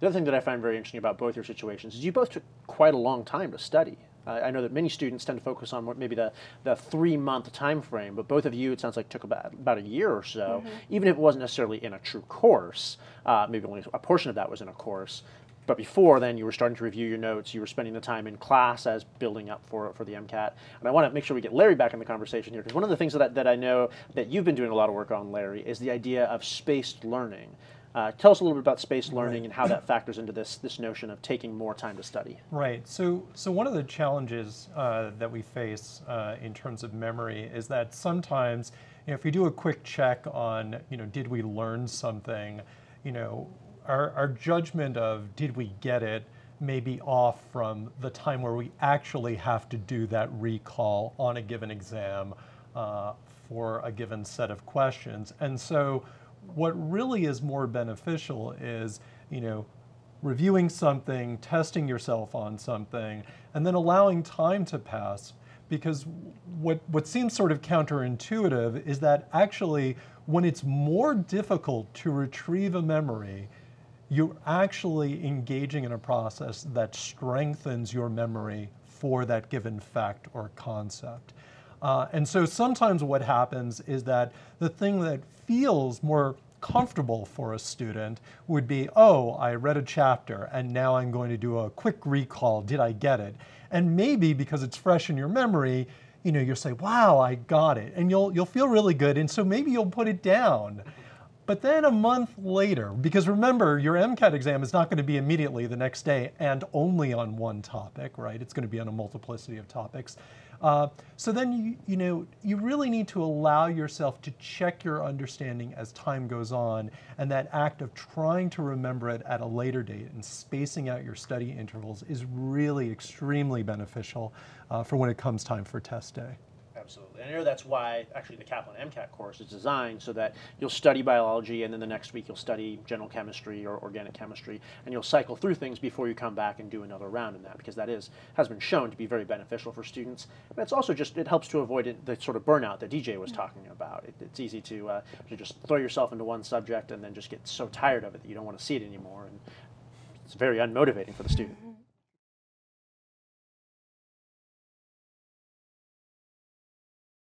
The other thing that I find very interesting about both your situations is you both took quite a long time to study. I know that many students tend to focus on what maybe the 3-month time frame, but both of you, it sounds like, took about a year or so, even if it wasn't necessarily in a true course. Maybe only a portion of that was in a course. But before then, you were starting to review your notes. You were spending the time in class as building up for the MCAT. And I want to make sure we get Larry back in the conversation here, because one of the things that I know that you've been doing a lot of work on, Larry, is the idea of spaced learning. Tell us a little bit about spaced learning and how that factors into this notion of taking more time to study. Right. So one of the challenges that we face in terms of memory is that sometimes, you know, if we do a quick check on, you know, did we learn something, you know, our judgment of did we get it may be off from the time where we actually have to do that recall on a given exam for a given set of questions. And so what really is more beneficial is, you know, reviewing something, testing yourself on something, and then allowing time to pass. Because what seems sort of counterintuitive is that actually when it's more difficult to retrieve a memory, you're actually engaging in a process that strengthens your memory for that given fact or concept. And so sometimes what happens is that the thing that feels more comfortable for a student would be, oh, I read a chapter and now I'm going to do a quick recall. Did I get it? And maybe because it's fresh in your memory, you know, you'll say, wow, I got it. And you'll feel really good. And so maybe you'll put it down. But then a month later, because remember, your MCAT exam is not going to be immediately the next day and only on one topic, right? It's going to be on a multiplicity of topics. So then, you know, you really need to allow yourself to check your understanding as time goes on, and that act of trying to remember it at a later date and spacing out your study intervals is really extremely beneficial for when it comes time for test day. Absolutely. And I know that's why actually the Kaplan MCAT course is designed so that you'll study biology and then the next week you'll study general chemistry or organic chemistry, and you'll cycle through things before you come back and do another round in that, because that has been shown to be very beneficial for students. But it's also just, it helps to avoid the sort of burnout that DJ was talking about. It's easy to just throw yourself into one subject and then just get so tired of it that you don't want to see it anymore, and it's very unmotivating for the student.